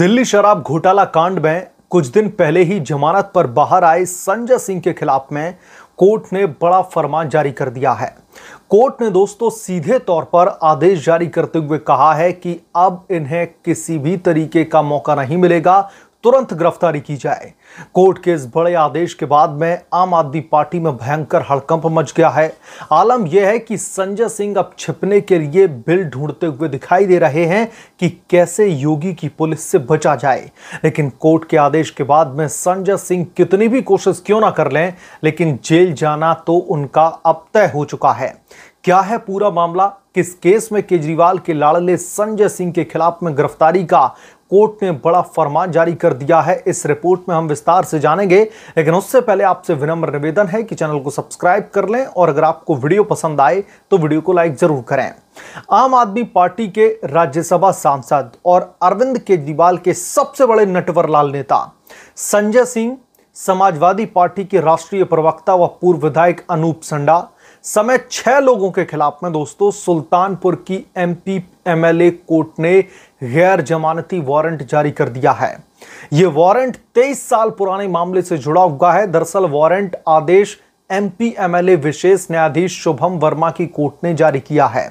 दिल्ली शराब घोटाला कांड में कुछ दिन पहले ही जमानत पर बाहर आए संजय सिंह के खिलाफ में कोर्ट ने बड़ा फरमान जारी कर दिया है। कोर्ट ने दोस्तों सीधे तौर पर आदेश जारी करते हुए कहा है कि अब इन्हें किसी भी तरीके का मौका नहीं मिलेगा, तुरंत गिरफ्तारी की जाए। कोर्ट के इस बड़े आदेश के बाद में आम आदमी पार्टी में भयंकर हड़कंप मच गया है। आलम यह है कि संजय सिंह अब छिपने के लिए बिल ढूंढते हुए दिखाई दे रहे हैं कि कैसे योगी की पुलिस से बचा जाए। लेकिन कोर्ट के आदेश के बाद में संजय सिंह कितनी भी कोशिश क्यों ना कर लें, लेकिन जेल जाना तो उनका अब तय हो चुका है। क्या है पूरा मामला, किस केस में केजरीवाल के लाडले संजय सिंह के खिलाफ में गिरफ्तारी का कोर्ट ने बड़ा फरमान जारी कर दिया है, इस रिपोर्ट में हम विस्तार से जानेंगे। लेकिन उससे पहले आपसे विनम्र निवेदन है कि चैनल को सब्सक्राइब कर लें और अगर आपको वीडियो पसंद आए तो वीडियो को लाइक जरूर करें। आम आदमी पार्टी के राज्यसभा सांसद और अरविंद केजरीवाल के सबसे बड़े नटवरलाल नेता संजय सिंह, समाजवादी पार्टी के राष्ट्रीय प्रवक्ता व पूर्व विधायक अनूप संडा समेत 6 लोगों के खिलाफ में दोस्तों सुल्तानपुर की MP MLA कोर्ट ने गैर जमानती वारंट जारी कर दिया है। यह वारंट 23 साल पुराने मामले से जुड़ा हुआ है। दरअसल वारंट आदेश MP MLA विशेष न्यायाधीश शुभम वर्मा की कोर्ट ने जारी किया है।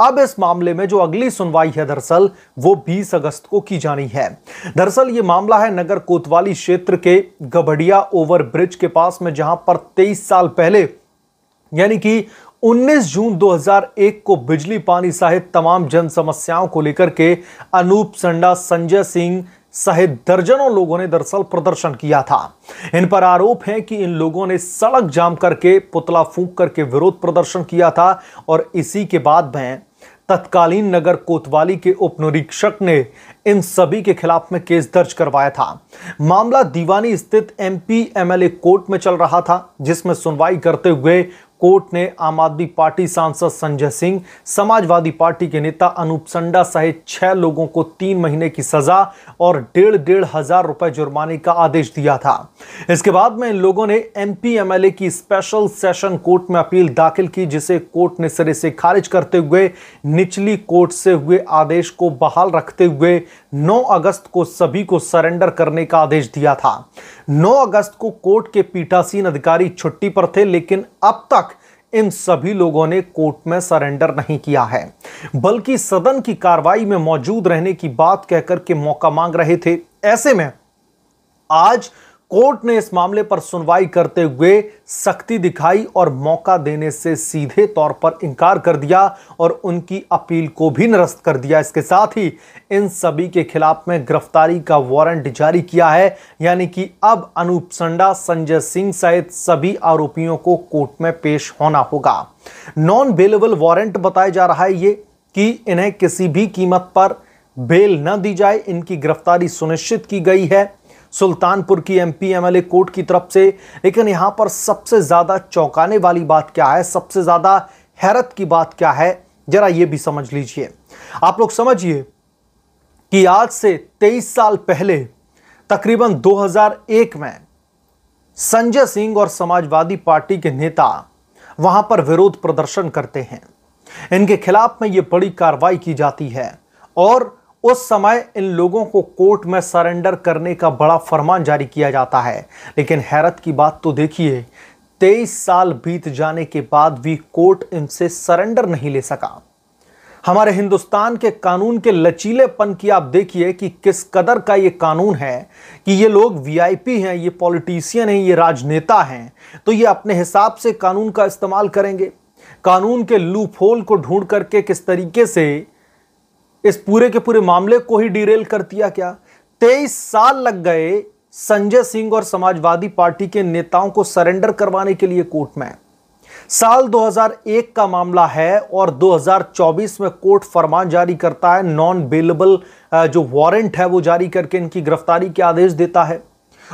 अब इस मामले में जो अगली सुनवाई है दरअसल वो 20 अगस्त को की जानी है। दरअसल ये मामला है नगर कोतवाली क्षेत्र के गबड़िया ओवरब्रिज के पास में, जहां पर 23 साल पहले यानी कि 19 जून 2001 को बिजली पानी सहित तमाम जन समस्याओं को लेकर के अनूप संडा, संजय सिंह सहित दर्जनों लोगों ने दरअसल प्रदर्शन किया था। इन पर आरोप है कि इन लोगों ने सड़क जाम करके, पुतला फूंक करके विरोध प्रदर्शन किया था और इसी के बाद में तत्कालीन नगर कोतवाली के उप निरीक्षक ने इन सभी के खिलाफ में केस दर्ज करवाया था। मामला दीवानी स्थित MP MLA कोर्ट में चल रहा था, जिसमें सुनवाई करते हुए कोर्ट ने आम आदमी पार्टी सांसद संजय सिंह, समाजवादी पार्टी के नेता अनूप संडा सहित 6 लोगों को 3 महीने की सजा और 1,500 रुपए जुर्माने का आदेश दिया था। इसके बाद में इन लोगों ने MP MLA की स्पेशल सेशन कोर्ट में अपील दाखिल की, जिसे कोर्ट ने सिरे से खारिज करते हुए निचली कोर्ट से हुए आदेश को बहाल रखते हुए 9 अगस्त को सभी को सरेंडर करने का आदेश दिया था। 9 अगस्त को कोर्ट के पीठासीन अधिकारी छुट्टी पर थे, लेकिन अब तक इन सभी लोगों ने कोर्ट में सरेंडर नहीं किया है, बल्कि सदन की कार्रवाई में मौजूद रहने की बात कहकर के मौका मांग रहे थे। ऐसे में आज कोर्ट ने इस मामले पर सुनवाई करते हुए सख्ती दिखाई और मौका देने से सीधे तौर पर इनकार कर दिया और उनकी अपील को भी निरस्त कर दिया। इसके साथ ही इन सभी के खिलाफ में गिरफ्तारी का वारंट जारी किया है, यानी कि अब अनूप संडा, संजय सिंह सहित सभी आरोपियों को कोर्ट में पेश होना होगा। नॉन बेलेबल वारंट बताया जा रहा है ये कि इन्हें किसी भी कीमत पर बेल न दी जाए, इनकी गिरफ्तारी सुनिश्चित की गई है सुल्तानपुर की MP MLA कोर्ट की तरफ से। लेकिन यहां पर सबसे ज़्यादा चौंकाने वाली बात क्या है, सबसे ज़्यादा हैरत की बात क्या है, जरा ये भी समझ लीजिए। आप लोग समझिए कि आज से 23 साल पहले तकरीबन 2001 में संजय सिंह और समाजवादी पार्टी के नेता वहां पर विरोध प्रदर्शन करते हैं। इनके खिलाफ में ये बड़ी कार्रवाई की जाती है और उस समय इन लोगों को कोर्ट में सरेंडर करने का बड़ा फरमान जारी किया जाता है। लेकिन हैरत की बात तो देखिए, 23 साल बीत जाने के बाद भी कोर्ट इनसे सरेंडर नहीं ले सका। हमारे हिंदुस्तान के कानून के लचीलेपन की आप देखिए कि किस कदर का ये कानून है कि ये लोग VIP हैं, ये पॉलिटिशियन हैं, ये राजनेता हैं, तो ये अपने हिसाब से कानून का इस्तेमाल करेंगे। कानून के लूप होल को ढूंढ करके किस तरीके से इस पूरे के पूरे मामले को ही डिरेल कर दिया। क्या 23 साल लग गए संजय सिंह और समाजवादी पार्टी के नेताओं को सरेंडर करवाने के लिए कोर्ट में। साल 2001 का मामला है और 2024 में कोर्ट फरमान जारी करता है, नॉन बेलेबल जो वारंट है वो जारी करके इनकी गिरफ्तारी के आदेश देता है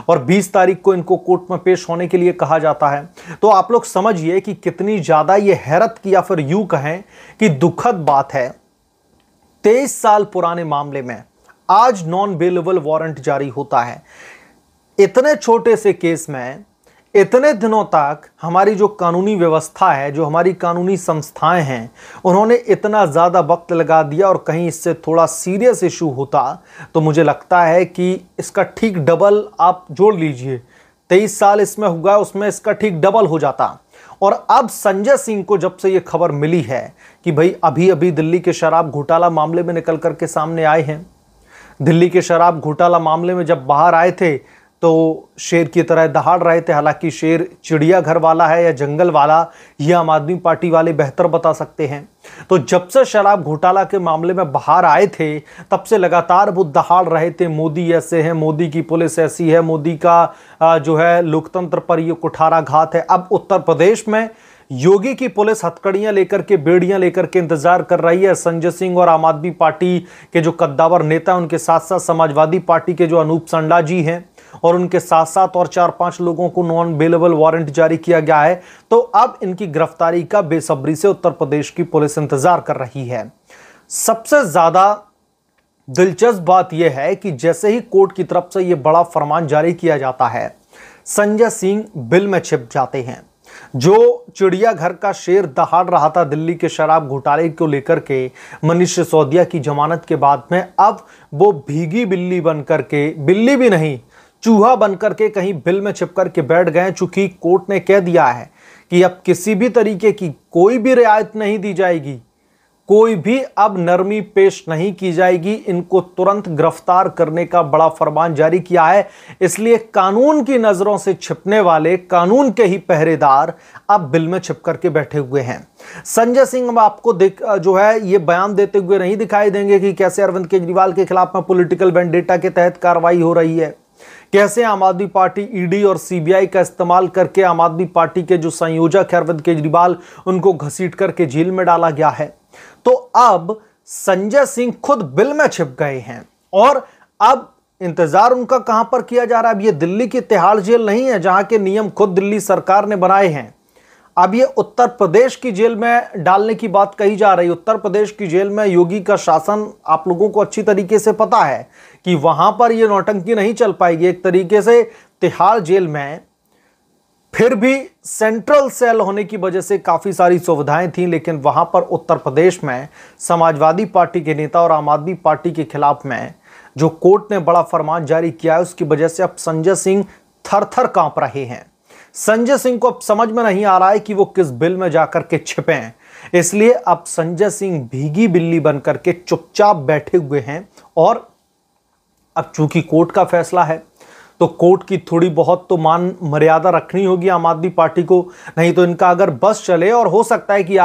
और 20 तारीख को इनको कोर्ट में पेश होने के लिए कहा जाता है। तो आप लोग समझिए कि कितनी ज़्यादा ये हैरत की या फिर यूं कहें कि दुखद बात है। 23 साल पुराने मामले में आज नॉन बेलेबल वारंट जारी होता है। इतने छोटे से केस में इतने दिनों तक हमारी जो कानूनी व्यवस्था है, जो हमारी कानूनी संस्थाएं हैं, उन्होंने इतना ज़्यादा वक्त लगा दिया और कहीं इससे थोड़ा सीरियस इशू होता तो मुझे लगता है कि इसका ठीक डबल आप जोड़ लीजिए, 23 साल इसमें हुआ, उसमें इसका ठीक डबल हो जाता। और अब संजय सिंह को जब से ये खबर मिली है कि भाई अभी अभी दिल्ली के शराब घोटाला मामले में निकल करके सामने आए हैं, दिल्ली के शराब घोटाला मामले में जब बाहर आए थे तो शेर की तरह दहाड़ रहे थे। हालांकि शेर चिड़ियाघर वाला है या जंगल वाला, ये आम आदमी पार्टी वाले बेहतर बता सकते हैं। तो जब से शराब घोटाला के मामले में बाहर आए थे तब से लगातार वो दहाड़ रहे थे, मोदी ऐसे हैं, मोदी की पुलिस ऐसी है, मोदी का जो है लोकतंत्र पर ये कुठाराघात है। अब उत्तर प्रदेश में योगी की पुलिस हथकड़ियां लेकर के, बेड़ियां लेकर के इंतजार कर रही है। संजय सिंह और आम आदमी पार्टी के जो कद्दावर नेता हैं, उनके साथ साथ समाजवादी पार्टी के जो अनूप संडा जी हैं और उनके साथ साथ और 4-5 लोगों को नॉन बेलेबल वारंट जारी किया गया है। तो अब इनकी गिरफ्तारी का बेसब्री से उत्तर प्रदेश की पुलिस इंतजार कर रही है। सबसे ज्यादा दिलचस्प बात यह है कि जैसे ही कोर्ट की तरफ से यह बड़ा फरमान जारी किया जाता है, संजय सिंह बिल में छिप जाते हैं। जो चिड़ियाघर का शेर दहाड़ रहा था दिल्ली के शराब घोटाले को लेकर के मनीष सिसोदिया की जमानत के बाद में, अब वो भीगी बिल्ली बनकर के, बिल्ली भी नहीं, चूहा बनकर के कहीं बिल में छिपकर के बैठ गए। चूंकि कोर्ट ने कह दिया है कि अब किसी भी तरीके की कोई भी रियायत नहीं दी जाएगी, कोई भी अब नरमी पेश नहीं की जाएगी, इनको तुरंत गिरफ्तार करने का बड़ा फरमान जारी किया है। इसलिए कानून की नज़रों से छिपने वाले, कानून के ही पहरेदार अब बिल में छिप करके बैठे हुए हैं। संजय सिंह अब आपको जो है ये बयान देते हुए नहीं दिखाई देंगे कि कैसे अरविंद केजरीवाल के खिलाफ में पॉलिटिकल वेंडेटा के तहत कार्रवाई हो रही है, कैसे आम आदमी पार्टी ईडी और सीबीआई का इस्तेमाल करके आम आदमी पार्टी के जो संयोजक है अरविंद केजरीवाल, उनको घसीट करके जेल में डाला गया है। तो अब संजय सिंह खुद बिल में छिप गए हैं और अब इंतजार उनका कहां पर किया जा रहा है। अब ये दिल्ली की तिहाड़ जेल नहीं है जहां के नियम खुद दिल्ली सरकार ने बनाए हैं, अब ये उत्तर प्रदेश की जेल में डालने की बात कही जा रही है। उत्तर प्रदेश की जेल में योगी का शासन आप लोगों को अच्छी तरीके से पता है कि वहां पर ये नौटंकी नहीं चल पाएगी। एक तरीके से तिहाड़ जेल में फिर भी सेंट्रल सेल होने की वजह से काफ़ी सारी सुविधाएं थीं, लेकिन वहां पर उत्तर प्रदेश में समाजवादी पार्टी के नेता और आम आदमी पार्टी के खिलाफ में जो कोर्ट ने बड़ा फरमान जारी किया है, उसकी वजह से अब संजय सिंह थर-थर कांप रहे हैं। संजय सिंह को अब समझ में नहीं आ रहा है कि वो किस बिल में जाकर के छिपें, इसलिए अब संजय सिंह भीगी बिल्ली बनकर के चुपचाप बैठे हुए हैं। और अब चूंकि कोर्ट का फैसला है तो कोर्ट की थोड़ी बहुत तो मान मर्यादा रखनी होगी आम आदमी पार्टी को, नहीं तो इनका अगर बस चले, और हो सकता है कि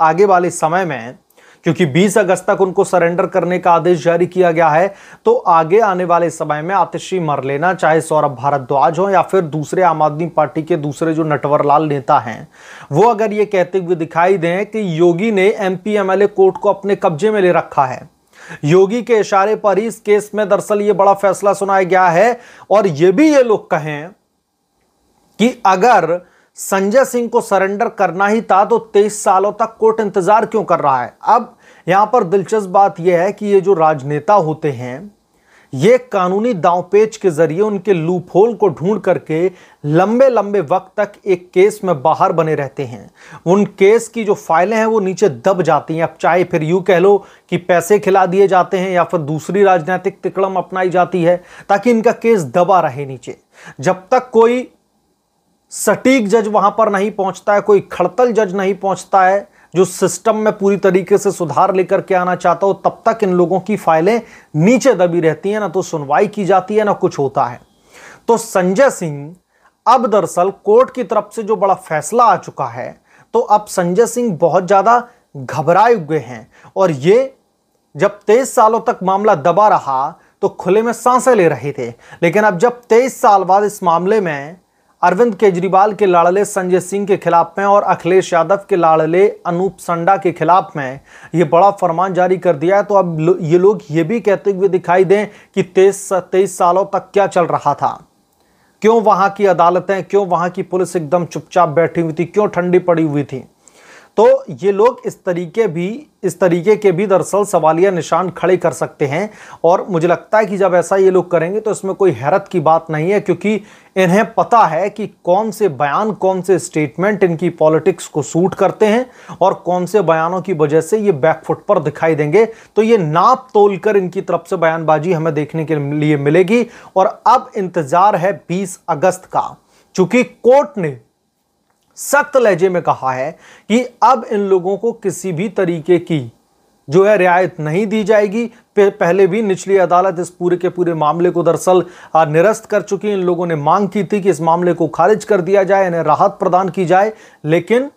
आगे वाले समय में, क्योंकि 20 अगस्त तक उनको सरेंडर करने का आदेश जारी किया गया है, तो आगे आने वाले समय में आतिशी मर लेना, चाहे सौरभ भारद्वाज हो या फिर दूसरे आम आदमी पार्टी के दूसरे जो नटवरलाल नेता हैं, वो अगर ये कहते हुए दिखाई दें कि योगी ने MP MLA कोर्ट को अपने कब्जे में ले रखा है, योगी के इशारे पर ही इस केस में दरअसल ये बड़ा फैसला सुनाया गया है, और ये भी ये लोग कहें कि अगर संजय सिंह को सरेंडर करना ही था तो 23 सालों तक कोर्ट इंतजार क्यों कर रहा है। अब यहां पर दिलचस्प बात यह है कि ये जो राजनेता होते हैं, ये कानूनी दांवपेच के जरिए उनके लूपहोल को ढूंढ करके लंबे लंबे वक्त तक एक केस में बाहर बने रहते हैं। उन केस की जो फाइलें हैं वो नीचे दब जाती हैं। अब चाहे फिर यूं कह लो कि पैसे खिला दिए जाते हैं या फिर दूसरी राजनीतिक तिकड़म अपनाई जाती है ताकि इनका केस दबा रहे नीचे। जब तक कोई सटीक जज वहां पर नहीं पहुंचता है, कोई खड़तल जज नहीं पहुंचता है जो सिस्टम में पूरी तरीके से सुधार लेकर के आना चाहता हो, तब तक इन लोगों की फाइलें नीचे दबी रहती हैं, ना तो सुनवाई की जाती है ना कुछ होता है। तो संजय सिंह अब दरअसल कोर्ट की तरफ से जो बड़ा फैसला आ चुका है, तो अब संजय सिंह बहुत ज़्यादा घबराए हुए हैं। और ये जब 23 सालों तक मामला दबा रहा तो खुले में सांसें ले रहे थे, लेकिन अब जब 23 साल बाद इस मामले में अरविंद केजरीवाल के लाड़ले संजय सिंह के खिलाफ में और अखिलेश यादव के लाड़ले अनूप संडा के खिलाफ में ये बड़ा फरमान जारी कर दिया है, तो अब ये लोग ये भी कहते हुए दिखाई दें कि 23 सालों तक क्या चल रहा था, क्यों वहाँ की अदालतें, क्यों वहाँ की पुलिस एकदम चुपचाप बैठी हुई थी, क्यों ठंडी पड़ी हुई थी। तो ये लोग इस तरीके के भी दरअसल सवालिया निशान खड़े कर सकते हैं। और मुझे लगता है कि जब ऐसा ये लोग करेंगे तो इसमें कोई हैरत की बात नहीं है, क्योंकि इन्हें पता है कि कौन से बयान, कौन से स्टेटमेंट इनकी पॉलिटिक्स को सूट करते हैं और कौन से बयानों की वजह से ये बैकफुट पर दिखाई देंगे। तो ये नाप तोलकर इनकी तरफ से बयानबाजी हमें देखने के लिए मिलेगी। और अब इंतजार है 20 अगस्त का, चूंकि कोर्ट ने सख्त लहजे में कहा है कि अब इन लोगों को किसी भी तरीके की जो है रियायत नहीं दी जाएगी। पहले भी निचली अदालत इस पूरे के पूरे मामले को दरअसल निरस्त कर चुकी। इन लोगों ने मांग की थी कि इस मामले को खारिज कर दिया जाए, इन्हें राहत प्रदान की जाए, लेकिन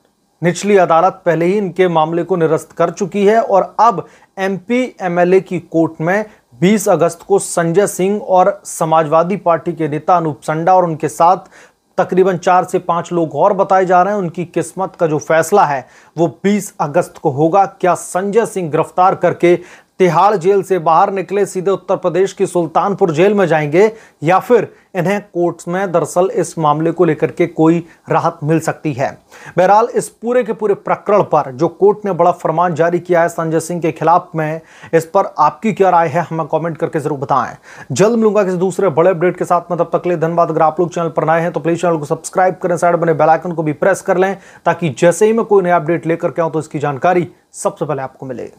निचली अदालत पहले ही इनके मामले को निरस्त कर चुकी है। और अब एमपी एमएलए की कोर्ट में 20 अगस्त को संजय सिंह और समाजवादी पार्टी के नेता अनूप संडा और उनके साथ तकरीबन 4 से 5 लोग और बताए जा रहे हैं, उनकी किस्मत का जो फैसला है वो 20 अगस्त को होगा। क्या संजय सिंह गिरफ्तार करके तिहाड़ जेल से बाहर निकले, सीधे उत्तर प्रदेश की सुल्तानपुर जेल में जाएंगे, या फिर इन्हें कोर्ट्स में दरअसल इस मामले को लेकर के कोई राहत मिल सकती है। बहरहाल इस पूरे के पूरे प्रकरण पर जो कोर्ट ने बड़ा फरमान जारी किया है संजय सिंह के खिलाफ में, इस पर आपकी क्या राय है हमें कमेंट करके जरूर बताएं। जल्द मिलूंगा किसी दूसरे बड़े अपडेट के साथ में, तब तक के लिए धन्यवाद। अगर आप लोग चैनल पर नए हैं तो प्लीज चैनल को सब्सक्राइब करें, साइड बने बेल आइकन को भी प्रेस कर लें ताकि जैसे ही मैं कोई नया अपडेट लेकर के आऊं तो इसकी जानकारी सबसे पहले आपको मिले।